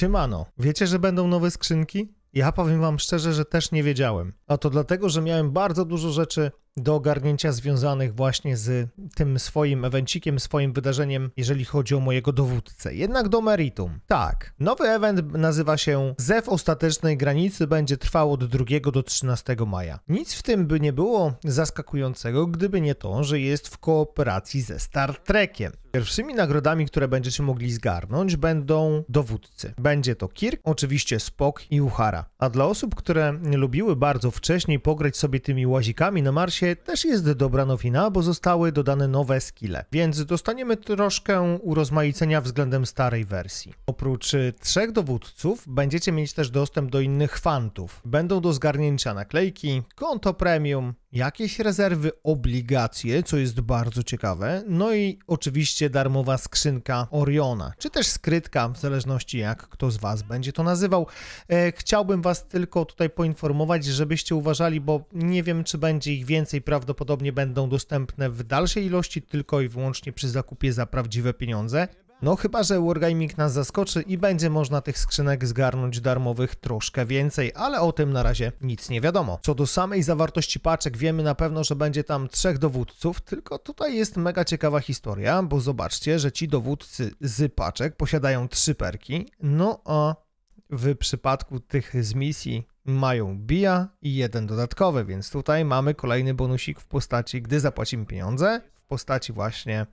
Siemano, wiecie, że będą nowe skrzynki? Ja powiem wam szczerze, że też nie wiedziałem. A to dlatego, że miałem bardzo dużo rzeczy do ogarnięcia związanych właśnie z tym swoim evencikiem, swoim wydarzeniem, jeżeli chodzi o mojego dowódcę. Jednak do meritum. Tak, nowy event nazywa się Zew Ostatecznej Granicy, będzie trwał od 2 do 13 maja. Nic w tym by nie było zaskakującego, gdyby nie to, że jest w kooperacji ze Star Trekiem. Pierwszymi nagrodami, które będziecie mogli zgarnąć, będą dowódcy. Będzie to Kirk, oczywiście Spock i Uhura. A dla osób, które lubiły bardzo wcześniej pograć sobie tymi łazikami na Marsie, też jest dobra nowina, bo zostały dodane nowe skille. Więc dostaniemy troszkę urozmaicenia względem starej wersji. Oprócz 3 dowódców będziecie mieć też dostęp do innych fantów. Będą do zgarnięcia naklejki, konto premium, jakieś rezerwy, obligacje, co jest bardzo ciekawe, no i oczywiście darmowa skrzynka Oriona, czy też skrytka, w zależności jak kto z was będzie to nazywał. Chciałbym was tylko tutaj poinformować, żebyście uważali, bo nie wiem, czy będzie ich więcej, prawdopodobnie będą dostępne w dalszej ilości tylko i wyłącznie przy zakupie za prawdziwe pieniądze. No chyba, że Wargaming nas zaskoczy i będzie można tych skrzynek zgarnąć darmowych troszkę więcej, ale o tym na razie nic nie wiadomo. Co do samej zawartości paczek, wiemy na pewno, że będzie tam 3 dowódców, tylko tutaj jest mega ciekawa historia, bo zobaczcie, że ci dowódcy z paczek posiadają 3 perki, no a w przypadku tych z misji mają BIA i 1 dodatkowy, więc tutaj mamy kolejny bonusik w postaci, gdy zapłacimy pieniądze, w postaci właśnie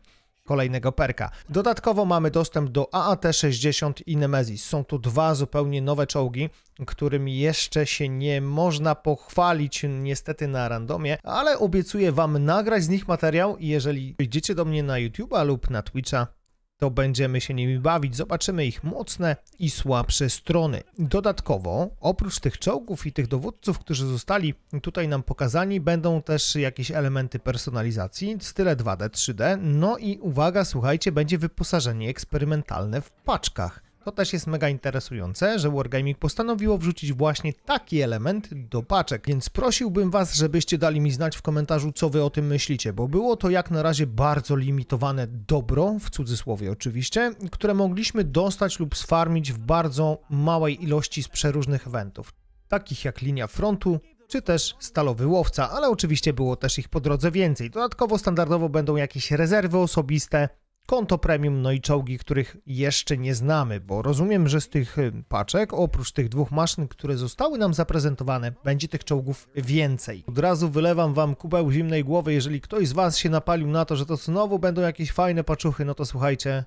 kolejnego perka. Dodatkowo mamy dostęp do AAT-60 i Nemesis. Są to 2 zupełnie nowe czołgi, którymi jeszcze się nie można pochwalić niestety na randomie, ale obiecuję wam nagrać z nich materiał i jeżeli idziecie do mnie na YouTube'a lub na Twitcha, to będziemy się nimi bawić, zobaczymy ich mocne i słabsze strony. Dodatkowo, oprócz tych czołgów i tych dowódców, którzy zostali tutaj nam pokazani, będą też jakieś elementy personalizacji, style 2D, 3D, no i uwaga, słuchajcie, będzie wyposażenie eksperymentalne w paczkach. To też jest mega interesujące, że Wargaming postanowiło wrzucić właśnie taki element do paczek, więc prosiłbym was, żebyście dali mi znać w komentarzu, co wy o tym myślicie, bo było to jak na razie bardzo limitowane dobro, w cudzysłowie oczywiście, które mogliśmy dostać lub sfarmić w bardzo małej ilości z przeróżnych eventów, takich jak linia frontu, czy też stalowy łowca, ale oczywiście było też ich po drodze więcej. Dodatkowo standardowo będą jakieś rezerwy osobiste, konto premium, no i czołgi, których jeszcze nie znamy, bo rozumiem, że z tych paczek, oprócz tych 2 maszyn, które zostały nam zaprezentowane, będzie tych czołgów więcej. Od razu wylewam wam kubeł zimnej głowy, jeżeli ktoś z was się napalił na to, że to znowu będą jakieś fajne paczuchy, no to słuchajcie,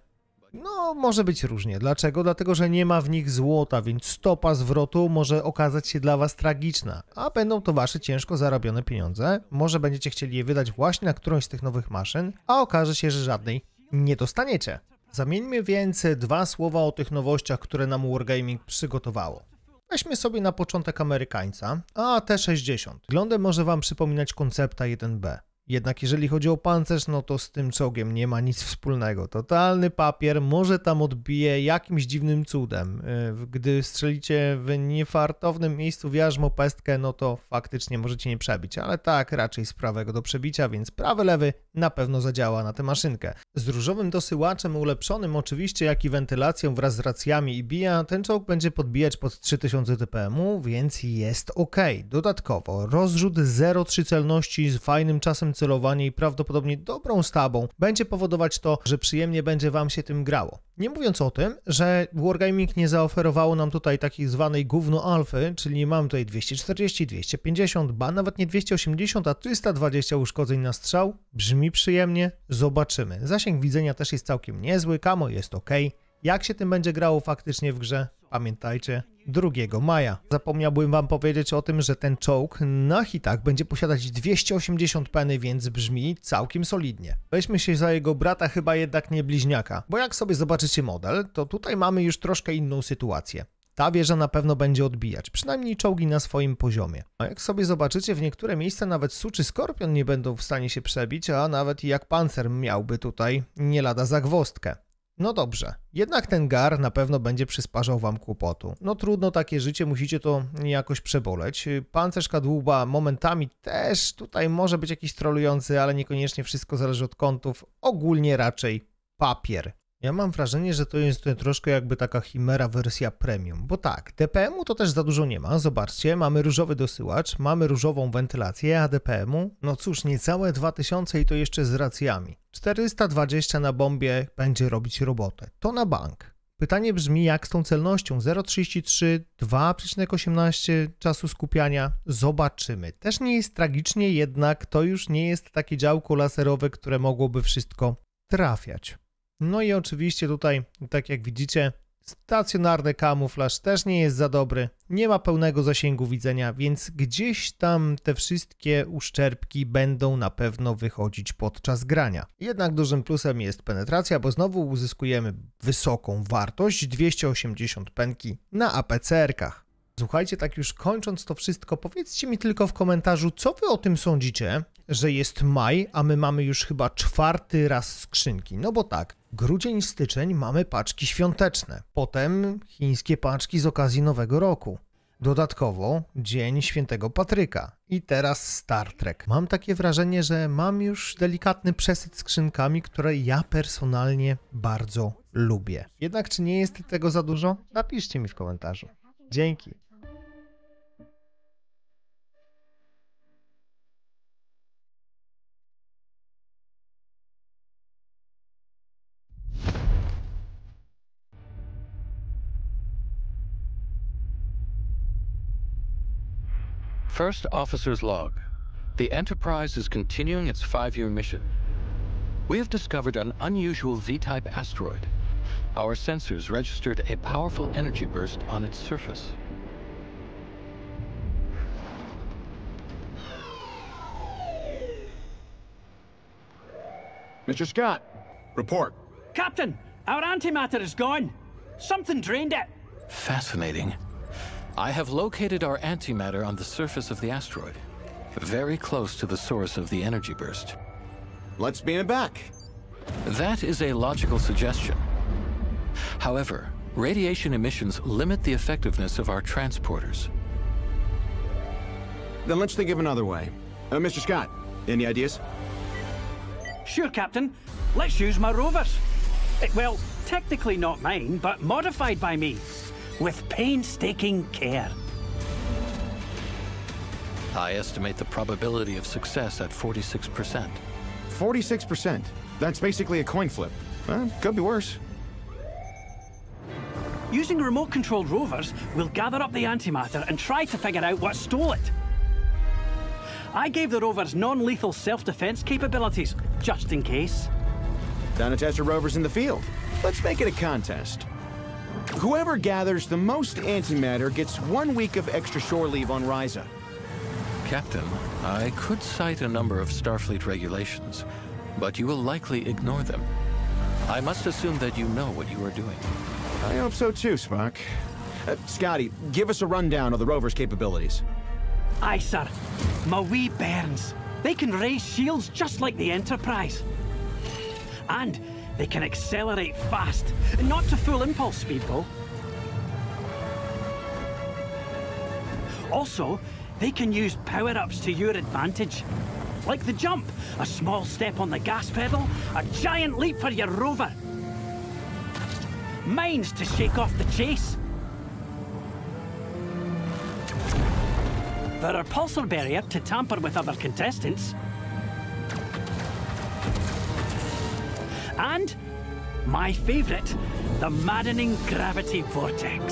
no może być różnie. Dlaczego? Dlatego, że nie ma w nich złota, więc stopa zwrotu może okazać się dla was tragiczna, a będą to wasze ciężko zarobione pieniądze, może będziecie chcieli je wydać właśnie na którąś z tych nowych maszyn, a okaże się, że żadnej nie dostaniecie. Zamieńmy więc 2 słowa o tych nowościach, które nam Wargaming przygotowało. Weźmy sobie na początek Amerykańca, AAT-60. Wyglądem może wam przypominać koncepta 1B. Jednak jeżeli chodzi o pancerz, no to z tym czołgiem nie ma nic wspólnego. Totalny papier, może tam odbije jakimś dziwnym cudem. Gdy strzelicie w niefartownym miejscu w jarzmo pestkę, no to faktycznie możecie nie przebić. Ale tak, raczej z prawego do przebicia, więc prawy, lewy na pewno zadziała na tę maszynkę. Z różowym dosyłaczem ulepszonym oczywiście, jak i wentylacją wraz z racjami i bija, ten czołg będzie podbijać pod 3000 TPM, więc jest ok. Dodatkowo rozrzut 0,3 celności z fajnym czasem celowanie i prawdopodobnie dobrą stabą będzie powodować to, że przyjemnie będzie wam się tym grało. Nie mówiąc o tym, że Wargaming nie zaoferowało nam tutaj takiej zwanej gówno alfy, czyli nie mamy tutaj 240, 250, ba nawet nie 280, a 320 uszkodzeń na strzał. Brzmi przyjemnie, zobaczymy. Zasięg widzenia też jest całkiem niezły, kamo jest ok. Jak się tym będzie grało faktycznie w grze? Pamiętajcie, 2 maja. Zapomniałbym wam powiedzieć o tym, że ten czołg na hitach będzie posiadać 280 peny, więc brzmi całkiem solidnie. Weźmy się za jego brata, chyba jednak nie bliźniaka, bo jak sobie zobaczycie model, to tutaj mamy już troszkę inną sytuację. Ta wieża na pewno będzie odbijać, przynajmniej czołgi na swoim poziomie. A jak sobie zobaczycie, w niektóre miejsca nawet Suczy Skorpion nie będą w stanie się przebić, a nawet jak pancer miałby tutaj nie lada zagwozdkę. No dobrze, jednak ten gar na pewno będzie przysparzał wam kłopotu. No trudno, takie życie, musicie to jakoś przeboleć. Pancerz kadłuba momentami też tutaj może być jakiś trolujący, ale niekoniecznie, wszystko zależy od kątów. Ogólnie raczej papier. Ja mam wrażenie, że to jest troszkę jakby taka chimera wersja premium, bo tak, DPM-u to też za dużo nie ma, zobaczcie, mamy różowy dosyłacz, mamy różową wentylację, a DPM-u, no cóż, niecałe 2000 i to jeszcze z racjami. 420 na bombie będzie robić robotę, to na bank. Pytanie brzmi, jak z tą celnością? 0,33, 2,18 czasu skupiania? Zobaczymy. Też nie jest tragicznie, jednak to już nie jest takie działko laserowe, które mogłoby wszystko trafiać. No i oczywiście tutaj, tak jak widzicie, stacjonarny kamuflaż też nie jest za dobry, nie ma pełnego zasięgu widzenia, więc gdzieś tam te wszystkie uszczerbki będą na pewno wychodzić podczas grania. Jednak dużym plusem jest penetracja, bo znowu uzyskujemy wysoką wartość, 280 penki na APCR-kach. Słuchajcie, tak już kończąc to wszystko, powiedzcie mi tylko w komentarzu, co wy o tym sądzicie, że jest maj, a my mamy już chyba 4. raz skrzynki. No bo tak, grudzień, styczeń mamy paczki świąteczne, potem chińskie paczki z okazji Nowego Roku. Dodatkowo Dzień Świętego Patryka i teraz Star Trek. Mam takie wrażenie, że mam już delikatny przesyt skrzynkami, które ja personalnie bardzo lubię. Jednak czy nie jest tego za dużo? Napiszcie mi w komentarzu. Dzięki. First Officer's Log. The Enterprise is continuing its 5-year mission. We have discovered an unusual Z-type asteroid. Our sensors registered a powerful energy burst on its surface. Mr. Scott, report. Captain, our antimatter is gone. Something drained it. Fascinating. I have located our antimatter on the surface of the asteroid, very close to the source of the energy burst. Let's beam it back. That is a logical suggestion. However, radiation emissions limit the effectiveness of our transporters. Then let's think of another way. Mr. Scott, any ideas? Sure, Captain. Let's use my rovers. Well, technically not mine, but modified by me. With painstaking care. I estimate the probability of success at 46%. 46%? That's basically a coin flip. Well, could be worse. Using remote-controlled rovers, we'll gather up the antimatter and try to figure out what stole it. I gave the rovers non-lethal self-defense capabilities, just in case. Time to test the rovers in the field. Let's make it a contest. Whoever gathers the most antimatter gets 1 week of extra shore leave on Risa. Captain, I could cite a number of Starfleet regulations, but you will likely ignore them. I must assume that you know what you are doing. I hope so too, Spock. Scotty, give us a rundown of the rover's capabilities. Aye, sir. My wee bairns. They can raise shields just like the Enterprise. And they can accelerate fast, not to full impulse speed though. Also, they can use power-ups to your advantage. Like the jump, a small step on the gas pedal, a giant leap for your rover. Mines to shake off the chase. The repulsor barrier to tamper with other contestants. And, my favorite, the maddening gravity vortex.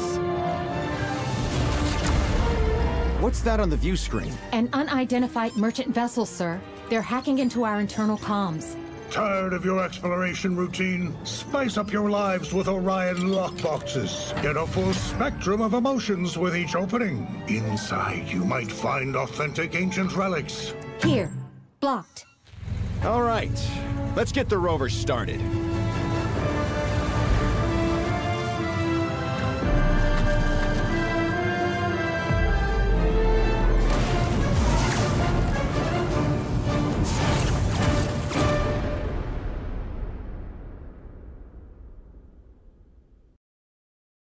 What's that on the view screen? An unidentified merchant vessel, sir. They're hacking into our internal comms. Tired of your exploration routine? Spice up your lives with Orion Lockboxes. Get a full spectrum of emotions with each opening. Inside, you might find authentic ancient relics. Here, blocked. All right. Let's get the rover started.